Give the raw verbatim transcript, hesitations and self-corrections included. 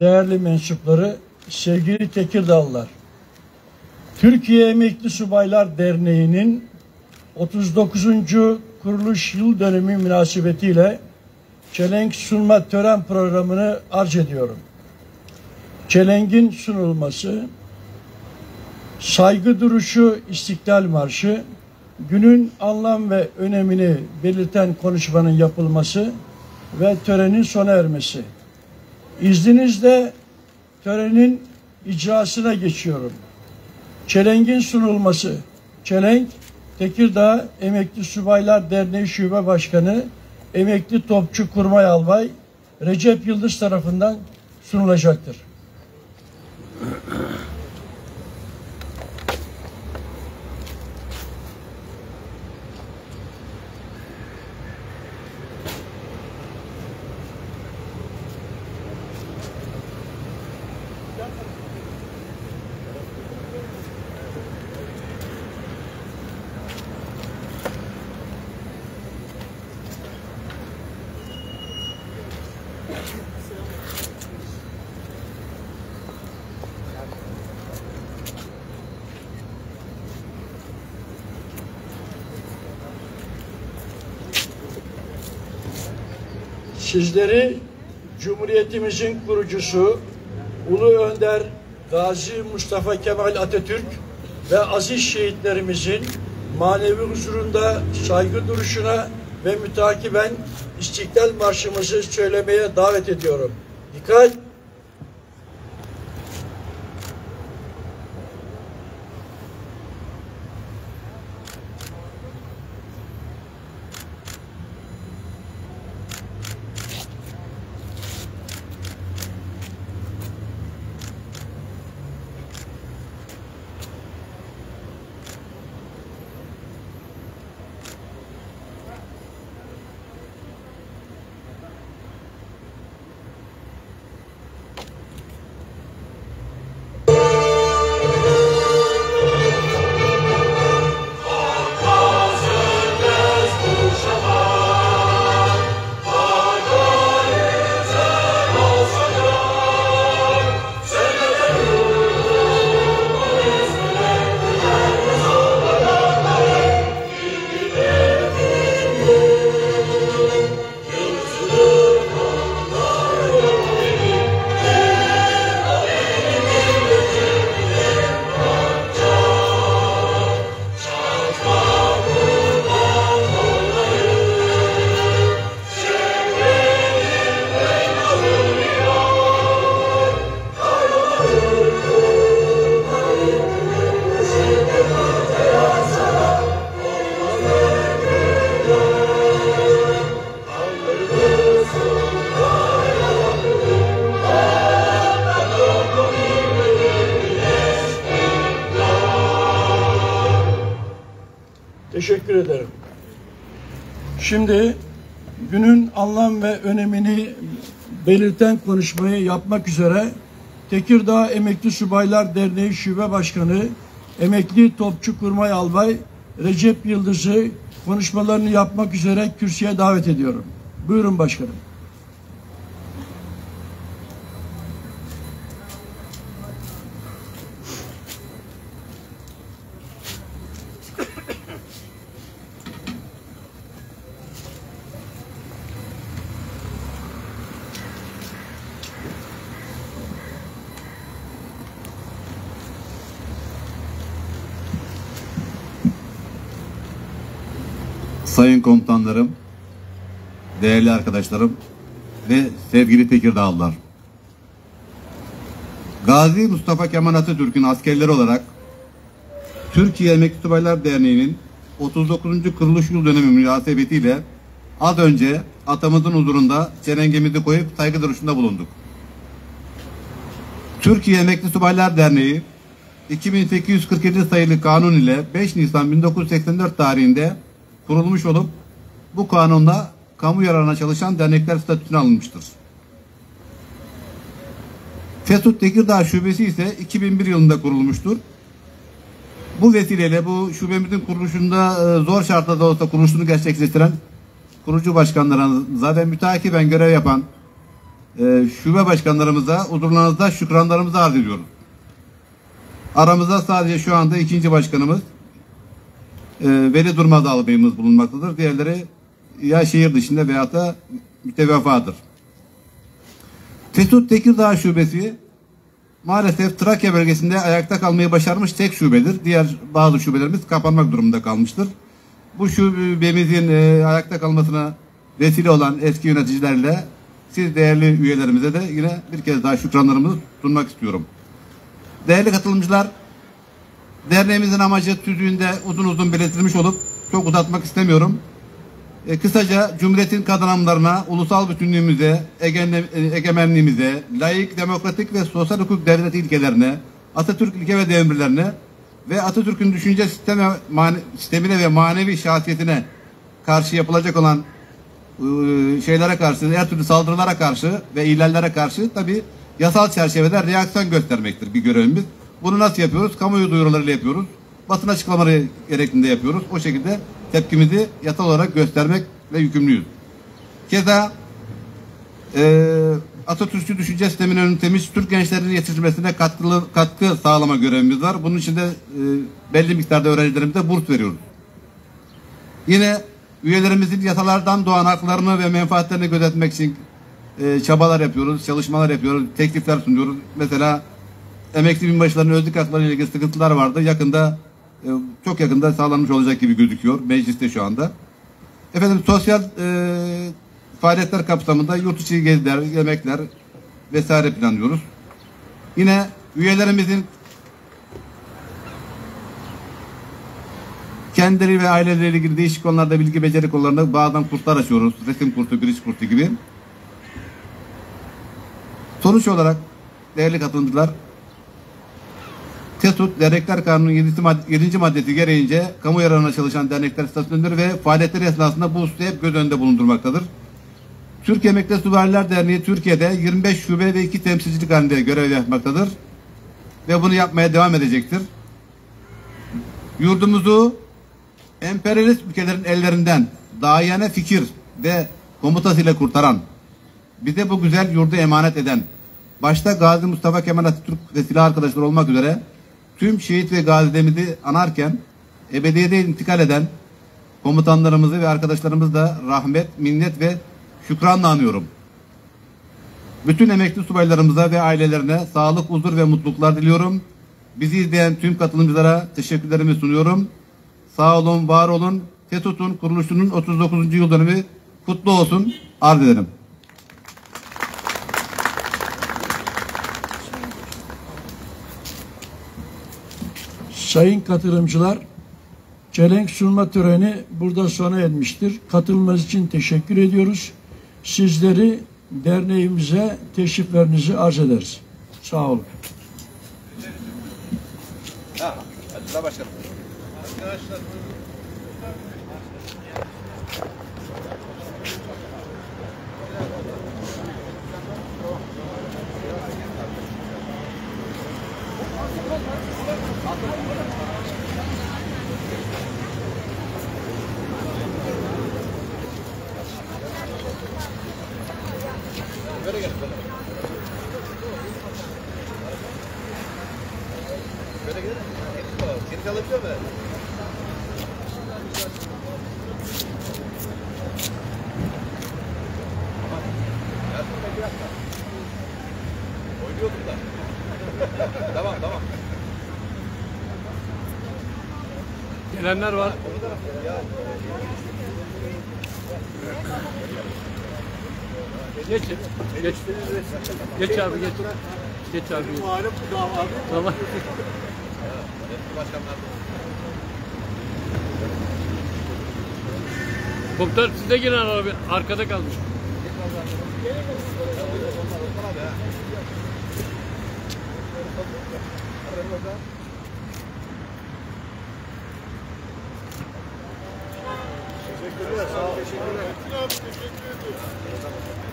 değerli mensupları, sevgili Tekirdağlılar, Türkiye Emekli Subaylar Derneği'nin otuz dokuzuncu kuruluş yıl dönümü münasebetiyle çelenk sunma tören programını arz ediyorum. Çelengin sunulması, saygı duruşu, İstiklal Marşı, günün anlam ve önemini belirten konuşmanın yapılması ve törenin sona ermesi. İzninizle törenin icrasına geçiyorum. Çelengin sunulması. Çelenk, Tekirdağ Emekli Subaylar Derneği Şube Başkanı, Emekli Topçu Kurmay Albay Recep Yıldız tarafından sunulacaktır. Sizleri Cumhuriyetimizin kurucusu, Ulu Önder Gazi Mustafa Kemal Atatürk ve aziz şehitlerimizin manevi huzurunda saygı duruşuna ve mütakiben İstiklal Marşımızı söylemeye davet ediyorum. Dikkat! Teşekkür ederim. Şimdi günün anlam ve önemini belirten konuşmayı yapmak üzere Tekirdağ Emekli Subaylar Derneği Şube Başkanı Emekli Topçu Kurmay Albay Recep Yıldız'ı konuşmalarını yapmak üzere kürsüye davet ediyorum. Buyurun başkanım. Sayın komutanlarım, değerli arkadaşlarım ve sevgili Tekirdağlılar. Gazi Mustafa Kemal Atatürk'ün askerleri olarak Türkiye Emekli Subaylar Derneği'nin otuz dokuzuncu kuruluş yıl dönemi münasebetiyle az önce atamızın huzurunda çelengemizi koyup saygı duruşunda bulunduk. Türkiye Emekli Subaylar Derneği iki bin sekiz yüz kırk yedi sayılı kanun ile beş Nisan bin dokuz yüz seksen dört tarihinde kurulmuş olup bu kanunla kamu yararına çalışan dernekler statüsüne alınmıştır. FESUD Tekirdağ Şubesi ise iki bin bir yılında kurulmuştur. Bu vesileyle bu şubemizin kuruluşunda zor şartlarda olsa kuruluşunu gerçekleştiren kurucu başkanlarımıza ve mütakiben görev yapan şube başkanlarımıza, huzurlarınızda şükranlarımızı arz ediyorum. Aramızda sadece şu anda ikinci başkanımız Veli Durma Dağlı Bey'imiz bulunmaktadır. Diğerleri ya şehir dışında veya da müteveffadır. T E S U D Tekirdağ Şubesi maalesef Trakya bölgesinde ayakta kalmayı başarmış tek şubedir. Diğer bazı şubelerimiz kapanmak durumunda kalmıştır. Bu şubemizin e, ayakta kalmasına vesile olan eski yöneticilerle siz değerli üyelerimize de yine bir kez daha şükranlarımızı sunmak istiyorum. Değerli katılımcılar, derneğimizin amacı tüzüğünde uzun uzun belirtilmiş olup çok uzatmak istemiyorum. E, kısaca Cumhuriyet'in kazanımlarına, ulusal bütünlüğümüze, ege egemenliğimize, laik, demokratik ve sosyal hukuk devleti ilkelerine, Atatürk ilke ve devirlerine ve Atatürk'ün düşünce sisteme, sistemine ve manevi şahsiyetine karşı yapılacak olan ıı, şeylere karşı, her türlü saldırılara karşı ve ilerlere karşı tabii yasal çerçevede reaksiyon göstermektir bir görevimiz. Bunu nasıl yapıyoruz? Kamuoyu duyurularıyla yapıyoruz. Basın açıklamaları gerektiğinde yapıyoruz. O şekilde tepkimizi yasal olarak göstermekle yükümlüyüz. Keza e, Atatürkçü düşünce sistemini önümsemiş Türk gençlerinin yetiştirmesine katkı, katkı sağlama görevimiz var. Bunun için de e, belli miktarda öğrencilerimize burs veriyoruz. Yine üyelerimizin yasalardan doğan haklarını ve menfaatlerini gözetmek için e, çabalar yapıyoruz, çalışmalar yapıyoruz, teklifler sunuyoruz. Mesela emekli binbaşıların özlük hakları ile ilgili sıkıntılar vardı. Yakında e, çok yakında sağlanmış olacak gibi gözüküyor mecliste şu anda. Efendim sosyal e, faaliyetler kapsamında yurt içi geziler, yemekler vesaire planlıyoruz. Yine üyelerimizin kendileri ve aileleriyle ilgili değişik konularda bilgi beceri konularında bazen kurslar açıyoruz. Resim kursu, biriç kursu gibi. Sonuç olarak değerli katılımcılar, T E S U D Dernekler Kanunu'nun yedinci maddesi gereğince kamu yararına çalışan dernekler statüsündür ve faaliyetleri esnasında bu hususu hep göz önünde bulundurmaktadır. Türkiye Emekli Subaylar Derneği Türkiye'de yirmi beş şube ve iki temsilcilik halinde görev yapmaktadır ve bunu yapmaya devam edecektir. Yurdumuzu emperyalist ülkelerin ellerinden dayane fikir ve komutasıyla kurtaran, bize bu güzel yurdu emanet eden, başta Gazi Mustafa Kemal Atatürk ve silah arkadaşları olmak üzere tüm şehit ve gazilerimizi anarken ebediyete intikal eden komutanlarımızı ve arkadaşlarımızı da rahmet, minnet ve şükranla anıyorum. Bütün emekli subaylarımıza ve ailelerine sağlık, huzur ve mutluluklar diliyorum. Bizi izleyen tüm katılımcılara teşekkürlerimi sunuyorum. Sağ olun, var olun. T E S U D'un kuruluşunun otuz dokuzuncu yıl dönümü kutlu olsun. Arz ederim. Sayın katılımcılar, çelenk sunma töreni burada sona ermiştir. Katılmanız için teşekkür ediyoruz. Sizleri derneğimize teşriflerinizi arz ederiz. Sağ olun. Tamam, tamam. Gelenler var. Geç. Geç. Geç abi, geç. Geç abi. Tamam. Komutan size girin abi. Arkada kalmış. Teşekkürler, sağ olun. Teşekkürler. Teşekkür ederim.